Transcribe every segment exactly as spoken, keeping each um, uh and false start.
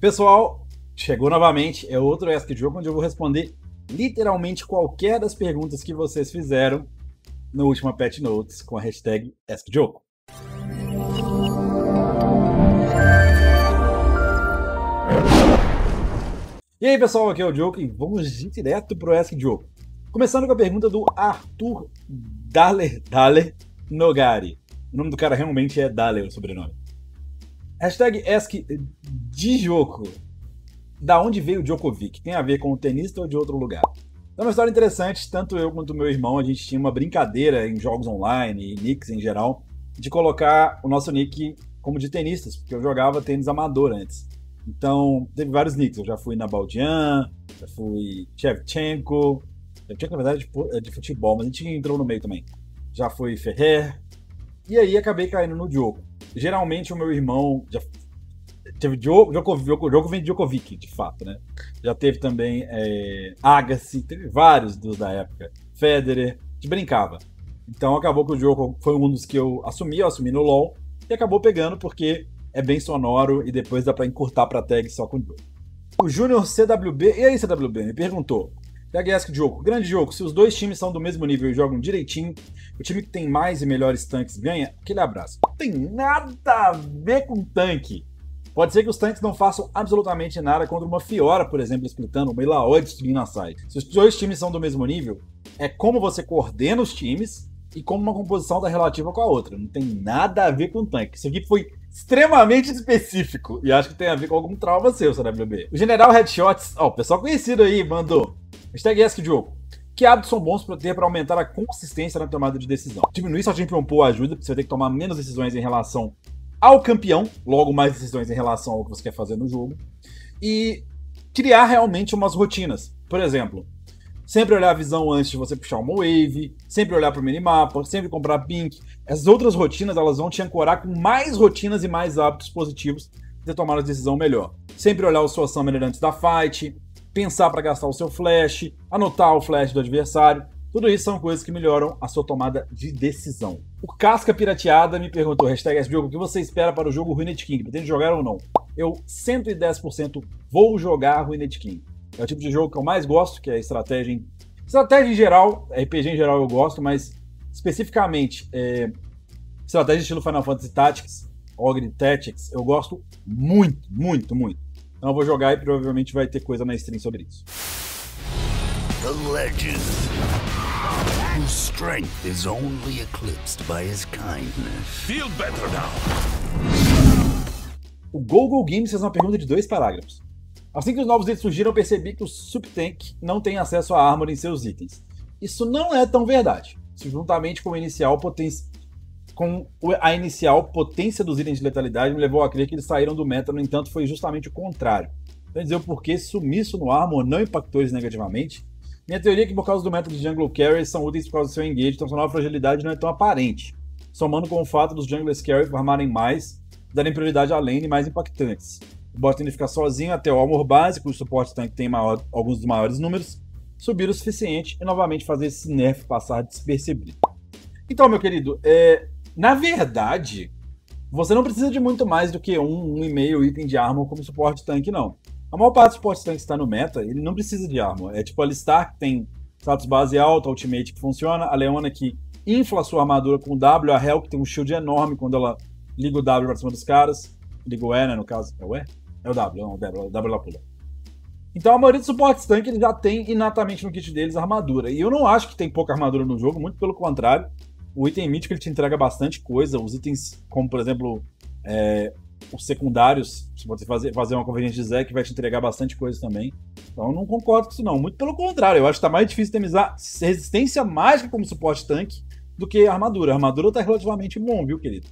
Pessoal, chegou novamente, é outro Ask Jogo, onde eu vou responder literalmente qualquer das perguntas que vocês fizeram no último Patch Notes com a hashtag Ask Jogo. E aí pessoal, aqui é o Djokovic e vamos direto pro Ask Jogo. Começando com a pergunta do Arthur Dale, Dale Nogari. O nome do cara realmente é Dale, o sobrenome. Hashtag Ask Djokovic. Da onde veio o Djokovic? Tem a ver com o tenista ou de outro lugar? É uma história interessante, tanto eu quanto meu irmão, a gente tinha uma brincadeira em jogos online e nicks em geral, de colocar o nosso nick como de tenistas, porque eu jogava tênis amador antes. Então, teve vários nicks, eu já fui Nalbandian, já fui Shevchenko, Shevchenko na verdade é de futebol, mas a gente entrou no meio também. Já fui Ferrer, e aí acabei caindo no Djokovic. Geralmente o meu irmão já teve Djokovic, Djokovic de fato, né? Já teve também é, Agassi, teve vários dos da época, Federer, que brincava. Então acabou que o Djokovic foi um dos que eu assumi, eu assumi no LoL, e acabou pegando porque é bem sonoro e depois dá pra encurtar pra tag só com o Djokovic. O Junior C W B, e aí C W B, me perguntou, Agassi Djokovic, grande jogo, se os dois times são do mesmo nível e jogam direitinho, o time que tem mais e melhores tanques ganha, aquele abraço. Não tem nada a ver com tanque. Pode ser que os tanques não façam absolutamente nada contra uma Fiora, por exemplo, splitando, uma Elaoide destruindo a side. Se os dois times são do mesmo nível, é como você coordena os times e como uma composição tá relativa com a outra. Não tem nada a ver com tanque. Isso aqui foi extremamente específico e acho que tem a ver com algum trauma seu, C W B. O General Headshots, ó, o pessoal conhecido aí mandou. Hashtag Ask Djokovic. Que hábitos são bons para ter para aumentar a consistência na tomada de decisão? Diminuir sua Champion Pool ajuda, porque você vai ter que tomar menos decisões em relação ao campeão, logo mais decisões em relação ao que você quer fazer no jogo, e criar realmente umas rotinas. Por exemplo, sempre olhar a visão antes de você puxar uma wave, sempre olhar para o minimapa, sempre comprar pink. Essas outras rotinas elas vão te ancorar com mais rotinas e mais hábitos positivos para tomar a decisão melhor. Sempre olhar o seu summoner antes da fight, pensar para gastar o seu flash, anotar o flash do adversário, tudo isso são coisas que melhoram a sua tomada de decisão. O Casca Pirateada me perguntou, hashtag Jogo, o que você espera para o jogo Ruined King? Pretende jogar ou não? Eu cento e dez por cento vou jogar Ruined King. É o tipo de jogo que eu mais gosto, que é estratégia em... Estratégia em geral, R P G em geral eu gosto, mas especificamente é... estratégia estilo Final Fantasy Tactics, Ogre Tactics, eu gosto muito, muito, muito. Então eu vou jogar e provavelmente vai ter coisa na stream sobre isso. The legend, whose strength is only eclipsed by his kindness. Feel better now. O Google Games fez uma pergunta de dois parágrafos. Assim que os novos itens surgiram, eu percebi que o Subtank não tem acesso à armor em seus itens. Isso não é tão verdade. Se juntamente com o inicial potência Com a inicial potência dos itens de letalidade me levou a crer que eles saíram do meta, no entanto foi justamente o contrário. Então dizer o porquê sumiço no armor não impactou eles negativamente. Minha teoria é que por causa do meta de jungle carries são úteis por causa do seu engage, então sua nova fragilidade não é tão aparente. Somando com o fato dos junglers carries farmarem mais, darem prioridade a lane e mais impactantes. O bot tende a ficar sozinho até o armor básico, o suporte tanque tem maior, alguns dos maiores números, subir o suficiente e novamente fazer esse nerf passar despercebido. Então meu querido, é... na verdade, você não precisa de muito mais do que um, um e meio item de armor como suporte tanque, não. A maior parte do suporte tanque está no meta, ele não precisa de armor. É tipo a Alistar, que tem status base alto, ultimate que funciona, a Leona que infla sua armadura com o W, a Rell que tem um shield enorme quando ela liga o W para cima dos caras. Liga o E, né, no caso. É o E? É o W, não, o W, o W ela pula. Então a maioria dos suportes tanque ele já tem inatamente no kit deles armadura. E eu não acho que tem pouca armadura no jogo, muito pelo contrário. O item mítico ele te entrega bastante coisa, os itens como, por exemplo, é, os secundários, se você fazer, fazer uma convergência de Zac, vai te entregar bastante coisa também. Então eu não concordo com isso não, muito pelo contrário, eu acho que tá mais difícil temizar resistência mágica como suporte tanque do que armadura. A armadura tá relativamente bom, viu, querido?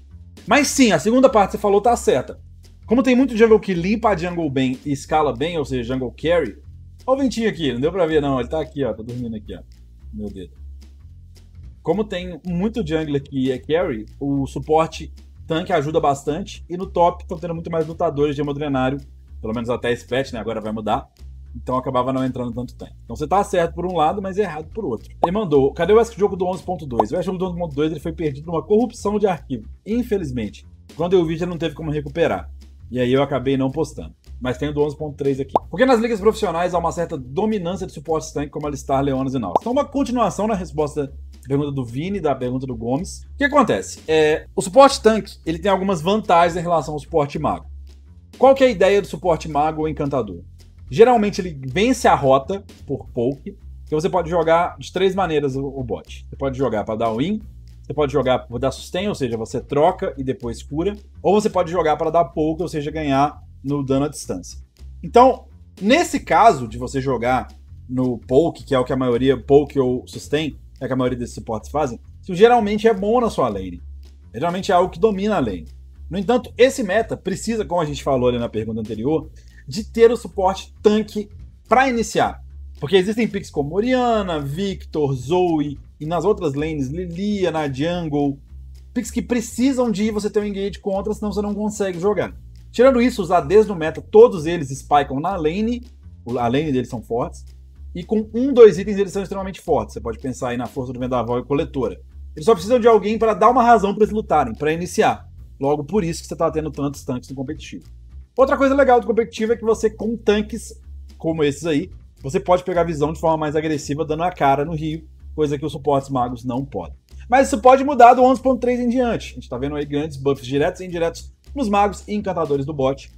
Mas sim, a segunda parte que você falou tá certa. Como tem muito jungle que limpa a jungle bem e escala bem, ou seja, jungle carry... Olha o ventinho aqui, não deu pra ver não, ele tá aqui, ó, tá dormindo aqui, ó, meu dedo. Como tem muito jungler que é carry, o suporte tanque ajuda bastante. E no top estão tendo muito mais lutadores de hemodrenário, pelo menos até esse patch, né? Agora vai mudar. Então acabava não entrando tanto tanque. Então você tá certo por um lado, mas errado por outro. Ele mandou, cadê o Ask Jogo do onze ponto dois? O Ask Jogo do onze ponto dois foi perdido numa corrupção de arquivo, infelizmente. Quando eu vi já não teve como recuperar. E aí eu acabei não postando. mas tem o do onze ponto três aqui. Porque nas ligas profissionais há uma certa dominância de suportes tanque como Alistar, Leonas e Nautilus. Então, uma continuação na resposta da pergunta do Vini, da pergunta do Gomes. O que acontece? É, o suporte tanque ele tem algumas vantagens em relação ao suporte mago. Qual que é a ideia do suporte mago ou encantador? Geralmente ele vence a rota por poke, que você pode jogar de três maneiras o bot. Você pode jogar para dar win, você pode jogar para dar sustain, ou seja, você troca e depois cura, ou você pode jogar para dar poke, ou seja, ganhar no dano à distância. Então, nesse caso de você jogar no poke, que é o que a maioria, poke ou sustain, é o que a maioria desses suportes fazem, isso geralmente é bom na sua lane. Geralmente é algo que domina a lane. No entanto, esse meta precisa, como a gente falou ali na pergunta anterior, de ter o suporte tanque para iniciar. Porque existem picks como Orianna, Viktor, Zoe, e nas outras lanes, Lillia, na jungle, picks que precisam de você ter um engage contra, senão você não consegue jogar. Tirando isso, os A Ds no meta, todos eles spikam na lane, a lane deles são fortes, e com um, dois itens eles são extremamente fortes. Você pode pensar aí na força do vendaval e coletora. Eles só precisam de alguém para dar uma razão para eles lutarem, para iniciar. Logo por isso que você está tendo tantos tanques no competitivo. Outra coisa legal do competitivo é que você, com tanques como esses aí, você pode pegar a visão de forma mais agressiva, dando a cara no rio, coisa que os suportes magos não podem. Mas isso pode mudar do onze ponto três em diante. A gente tá vendo aí grandes buffs diretos e indiretos nos magos e encantadores do bot.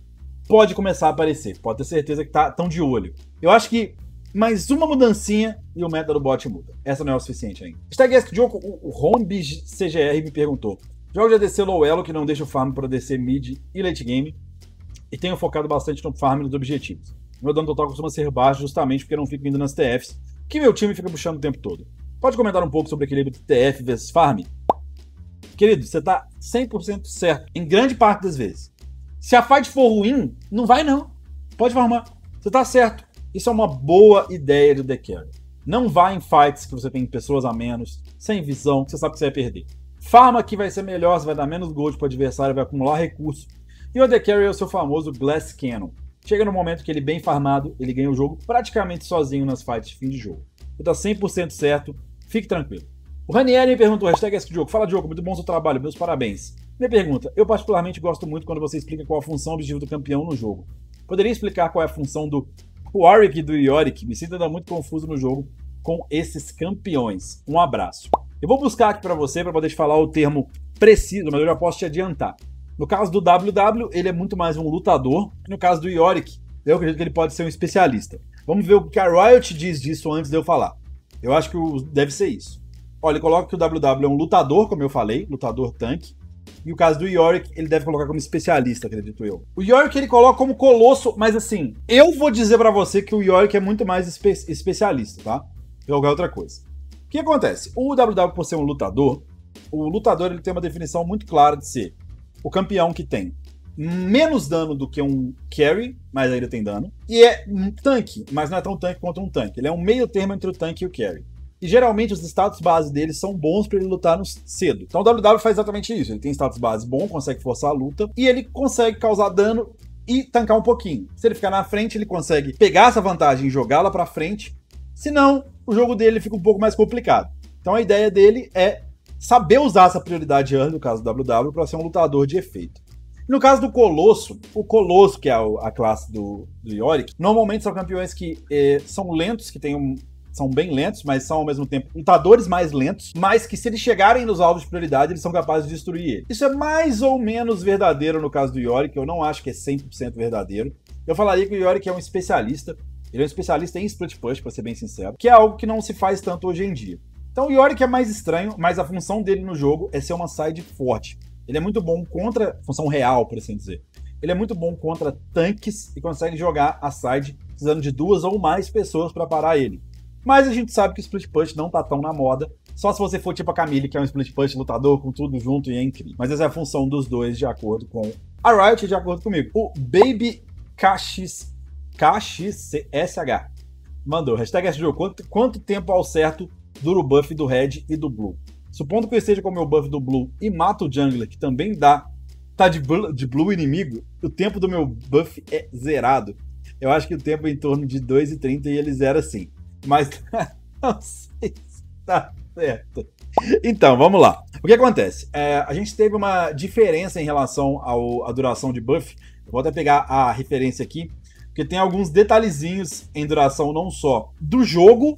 Pode começar a aparecer, pode ter certeza que tá tão de olho. Eu acho que mais uma mudancinha e o meta do bot muda. Essa não é o suficiente ainda. Hashtag AskDjoko, o RombiCGR me perguntou. Jogo de A D C low elo que não deixa o farm para A D C mid e late game. E tenho focado bastante no farm e nos objetivos. Meu dano total costuma ser baixo justamente porque eu não fico indo nas T Fs, que meu time fica puxando o tempo todo. Pode comentar um pouco sobre o equilíbrio de T F versus farm? Querido, você tá cem por cento certo, em grande parte das vezes. Se a fight for ruim, não vai não. Pode farmar, você tá certo. Isso é uma boa ideia do The Carry. Não vá em fights que você tem pessoas a menos, sem visão, que você sabe que você vai perder. Farma que vai ser melhor, você vai dar menos gold pro adversário, vai acumular recurso. E o The Carry é o seu famoso Glass Cannon. Chega no momento que ele, bem farmado, ele ganha o jogo praticamente sozinho nas fights de fim de jogo. Você tá cem por cento certo, fique tranquilo. O Ranieri me perguntou, hashtag AskDjoko, fala Djoko, muito bom seu trabalho, meus parabéns. Minha pergunta, eu particularmente gosto muito quando você explica qual a função e objetivo do campeão no jogo. Poderia explicar qual é a função do Warwick e do Yorick? Me sinto ainda muito confuso no jogo com esses campeões. Um abraço. Eu vou buscar aqui para você, para poder te falar o termo preciso, mas eu já posso te adiantar. No caso do W W, ele é muito mais um lutador. No caso do Yorick, eu acredito que ele pode ser um especialista. Vamos ver o que a Riot diz disso antes de eu falar. Eu acho que deve ser isso. Olha, ele coloca que o W W é um lutador, como eu falei, lutador tanque. E o caso do Yorick, ele deve colocar como especialista, acredito eu. O Yorick, ele coloca como colosso, mas assim, eu vou dizer pra você que o Yorick é muito mais espe especialista, tá? Jogar outra coisa. O que acontece? O W W, por ser um lutador, o lutador ele tem uma definição muito clara de ser o campeão que tem menos dano do que um carry, mas ainda tem dano. E é um tanque, mas não é tão tanque quanto um tanque. Ele é um meio termo entre o tanque e o carry. E geralmente os status base dele são bons para ele lutar no cedo. Então o W W faz exatamente isso. Ele tem status base bom, consegue forçar a luta. E ele consegue causar dano e tancar um pouquinho. Se ele ficar na frente, ele consegue pegar essa vantagem e jogá-la para frente. Senão, o jogo dele fica um pouco mais complicado. Então a ideia dele é saber usar essa prioridade early, no caso do W W, para ser um lutador de efeito. E no caso do Colosso, o Colosso, que é a, a classe do, do Yorick, normalmente são campeões que eh, são lentos, que tem um, são bem lentos, mas são ao mesmo tempo lutadores mais lentos, mas que se eles chegarem nos alvos de prioridade, eles são capazes de destruir ele. Isso é mais ou menos verdadeiro no caso do Yorick, eu não acho que é cem por cento verdadeiro. Eu falaria que o Yorick é um especialista, ele é um especialista em split push, para ser bem sincero, que é algo que não se faz tanto hoje em dia. Então o Yorick é mais estranho, mas a função dele no jogo é ser uma side forte. Ele é muito bom contra função real, por assim dizer. Ele é muito bom contra tanques e consegue jogar a side precisando de duas ou mais pessoas para parar ele. Mas a gente sabe que o split push não tá tão na moda, só se você for tipo a Camille, que é um split push lutador com tudo junto e é incrível. Mas essa é a função dos dois de acordo com a Riot e de acordo comigo. O Baby K X, K X S H mandou, hashtag AskDjoko, quanto, quanto tempo ao certo dura o buff do Red e do Blue? Supondo que eu esteja com o meu buff do Blue e mato o Jungler, que também dá, tá de Blue, de blue inimigo, o tempo do meu buff é zerado. Eu acho que o tempo é em torno de dois e trinta e ele zera sim. Mas não sei se tá certo. Então, vamos lá. O que acontece? É, a gente teve uma diferença em relação ao, à duração de buff Vou até pegar a referência aqui, porque tem alguns detalhezinhos em duração não só do jogo,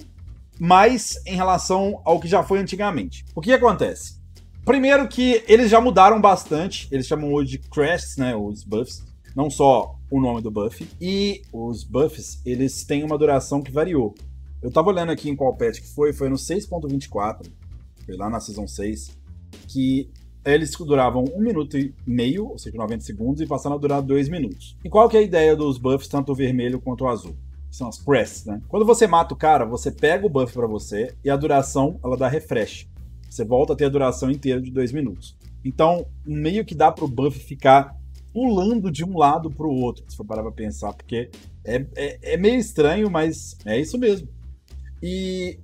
mas em relação ao que já foi antigamente. O que acontece? Primeiro que eles já mudaram bastante, eles chamam hoje de crashs, né, os buffs, não só o nome do buff, e os buffs, eles têm uma duração que variou. Eu tava olhando aqui em qual patch que foi, foi no seis ponto vinte e quatro, foi lá na Season seis, que eles duravam um minuto e meio, ou seja, noventa segundos, e passaram a durar dois minutos. E qual que é a ideia dos buffs, tanto o vermelho quanto o azul? São as press, né? Quando você mata o cara, você pega o buff pra você, e a duração, ela dá refresh. Você volta a ter a duração inteira de dois minutos. Então, meio que dá pro buff ficar pulando de um lado pro outro, se for parar pra pensar, porque é, é, é meio estranho, mas é isso mesmo. E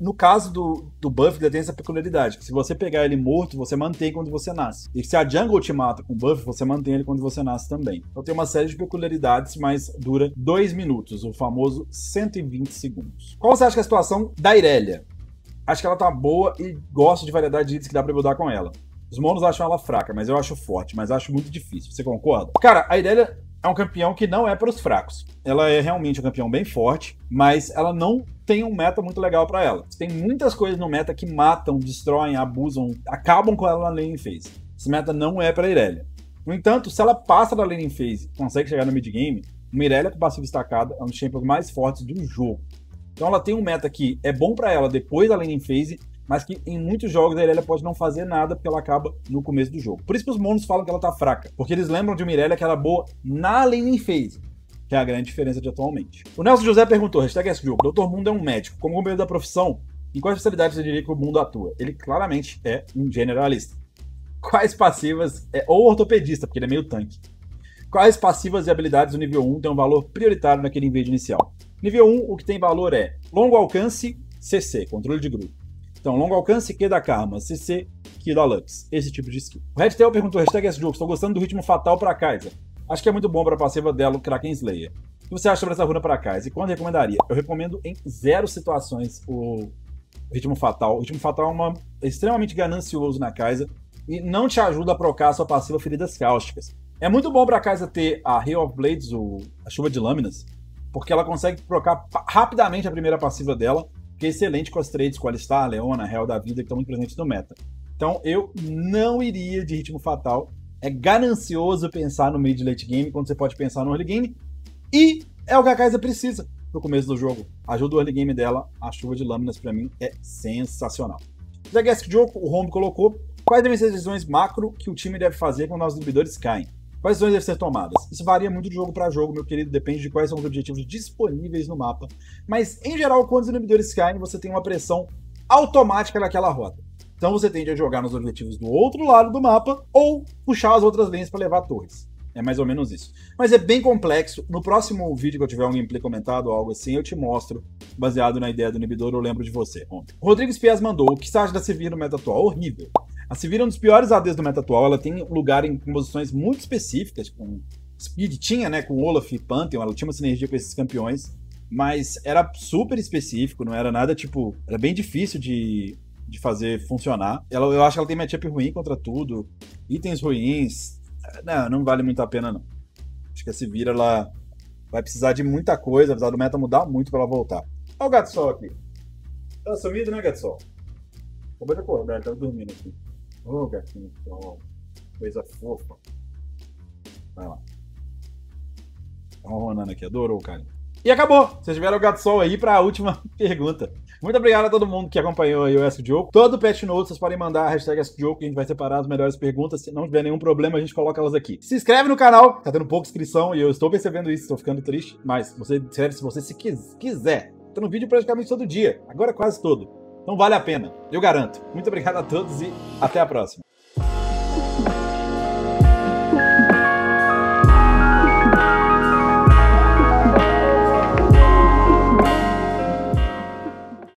no caso do, do buff, ele tem essa peculiaridade, que se você pegar ele morto, você mantém quando você nasce. E se a jungle te mata com buff, você mantém ele quando você nasce também. Então tem uma série de peculiaridades, mas dura dois minutos, o famoso cento e vinte segundos. Qual você acha que é a situação da Irelia? Acho que ela tá boa e gosto de variedade de itens que dá pra buildar com ela. Os monos acham ela fraca, mas eu acho forte, mas acho muito difícil. Você concorda? Cara, a Irelia é um campeão que não é para os fracos. Ela é realmente um campeão bem forte, mas ela não tem um meta muito legal para ela. Tem muitas coisas no meta que matam, destroem, abusam, acabam com ela na lane phase. Esse meta não é para a Irelia. No entanto, se ela passa da lane phase e consegue chegar no mid-game, uma Irelia com passivo destacado é um dos champions mais fortes do jogo. Então ela tem um meta que é bom para ela depois da lane phase, mas que em muitos jogos a Irelia pode não fazer nada porque ela acaba no começo do jogo. Por isso que os monos falam que ela tá fraca, porque eles lembram de uma Irelia que era boa na laning phase, que é a grande diferença de atualmente. O Nelson José perguntou, hashtag SJogo, doutor Mundo é um médico, como companheiro da profissão, em qual especialidade você diria que o Mundo atua? Ele claramente é um generalista. Quais passivas, é, ou ortopedista, porque ele é meio tanque. Quais passivas e habilidades do nível um têm um valor prioritário naquele invade inicial? Nível um, o que tem valor é longo alcance, C C, controle de grupo. Então, longo alcance, Q da Karma, C C, Q da Lux, esse tipo de skill. O Redtail perguntou, hashtag SJogo, estou gostando do ritmo fatal para Kai'Sa. Acho que é muito bom para a passiva dela, o Kraken Slayer. O que você acha sobre essa runa para Kai'Sa e quando recomendaria? Eu recomendo em zero situações o ritmo fatal. O ritmo fatal é, uma, é extremamente ganancioso na Kai'Sa e não te ajuda a procar a sua passiva Feridas Cáusticas. É muito bom para a Kai'Sa ter a Hail of Blades, ou a Chuva de Lâminas, porque ela consegue trocar rapidamente a primeira passiva dela, que é excelente com as trades com Alistar, Leona, Rell da vida, que estão muito presentes no meta. Então eu não iria de ritmo fatal. É ganancioso pensar no mid late game, quando você pode pensar no early game. E é o que a Kai'Sa precisa pro começo do jogo. Ajuda o early game dela, a Chuva de Lâminas pra mim é sensacional. Da Gatsol, o Rombo colocou, quais devem ser as decisões macro que o time deve fazer quando nossos inibidores caem? Quais decisões devem ser tomadas? Isso varia muito de jogo para jogo, meu querido, depende de quais são os objetivos disponíveis no mapa. Mas, em geral, quando os inibidores caem, você tem uma pressão automática naquela rota. Então você tende a jogar nos objetivos do outro lado do mapa ou puxar as outras lanes para levar torres. É mais ou menos isso. Mas é bem complexo. No próximo vídeo que eu tiver um gameplay comentado ou algo assim, eu te mostro, baseado na ideia do inibidor, eu lembro de você ontem. O Rodrigues Pias mandou, o que você acha da Sevira no meta atual? Horrível. A Sevira é um dos piores A Ds do meta atual, ela tem lugar em composições muito específicas, com Speed tinha, né, com Olaf e Pantheon, ela tinha uma sinergia com esses campeões, mas era super específico, não era nada tipo, era bem difícil de, de fazer funcionar. Ela, eu acho que ela tem matchup ruim contra tudo, itens ruins, não, não vale muito a pena não. Acho que a Sevira, ela vai precisar de muita coisa, apesar do meta mudar muito pra ela voltar. Olha o Gatsol aqui. Tá sumido, né, Gatsol? Acabou de acordar, ele tava dormindo aqui. Ô, oh, gatinho, oh, coisa fofa. Vai lá. Tá rolando aqui, adorou, cara. E acabou! Vocês tiveram o Gatsol aí pra última pergunta. Muito obrigado a todo mundo que acompanhou aí o SJogo. Todo patch note, vocês podem mandar a hashtag SJogo, que a gente vai separar as melhores perguntas. Se não tiver nenhum problema, a gente coloca elas aqui. Se inscreve no canal, tá tendo pouca inscrição e eu estou percebendo isso, estou ficando triste. Mas você inscreve se você se quiser. Tá no vídeo praticamente todo dia, agora quase todo. Então vale a pena, eu garanto. Muito obrigado a todos e até a próxima.